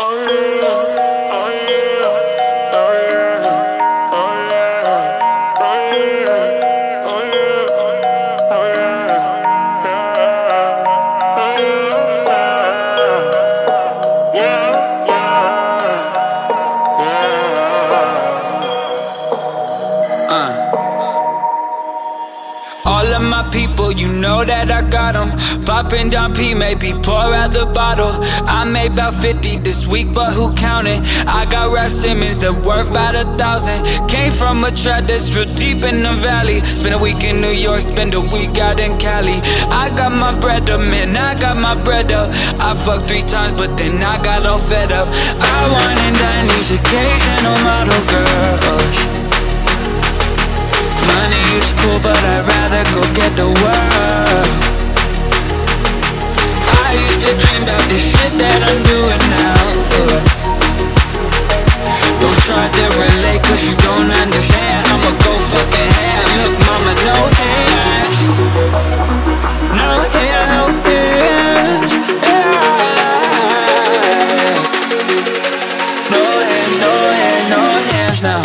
All of my people, you know that I got them. Poppin' Don P, maybe pour out the bottle. I made about 50 this week, but who counted? I got Ralph Simmons that worth about 1,000. Came from a trap that's real deep in the valley. Spent a week in New York, spend a week out in Cali. I got my bread up, man, I got my bread up. I fucked 3 times, but then I got all fed up. I wine and dine these occasional model girls. Money is cool, but I'd rather go get the world. I used to dream about this shit that I'm doing now. Don't try to relate, cause you don't understand. I'ma go fucking ham. Look, mama, no hands. No hands, no hands, yeah. No hands, no hands, no hands now.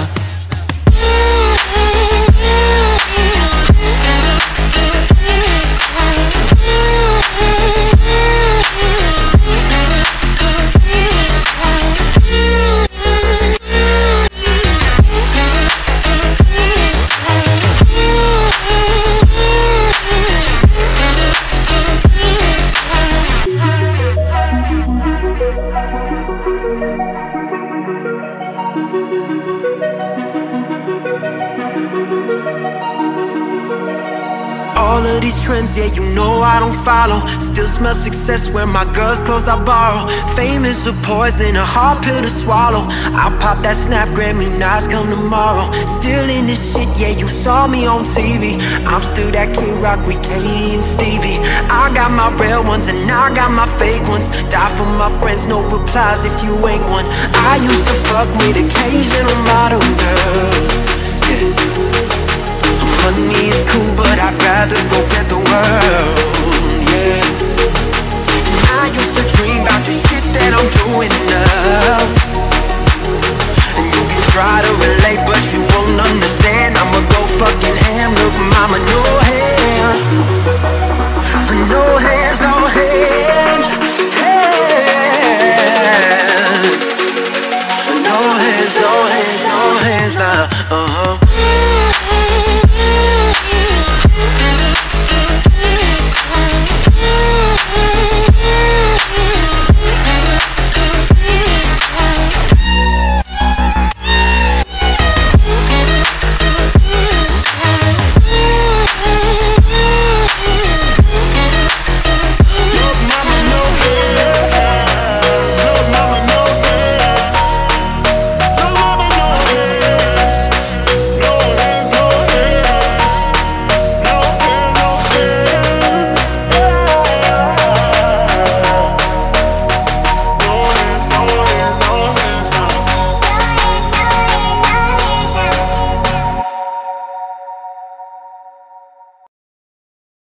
All of these trends, yeah, you know I don't follow. Still smell success when my girl's clothes I borrow. Fame is a poison, a hard pill to swallow. I'll pop that snap, Grammy Nas come tomorrow. Still in this shit, yeah, you saw me on TV. I'm still that kid rock with Katie and Stevie. I got my real ones and I got my fake ones. Die for my friends, no replies if you ain't one. I used to fuck with occasional model girls, yeah. Money is cool, but I'd rather go get the world, yeah. And I used to dream about the shit that I'm doing now. And you can try to relate, but you won't understand. I'ma go fucking ham, look mama, no hands. No hands.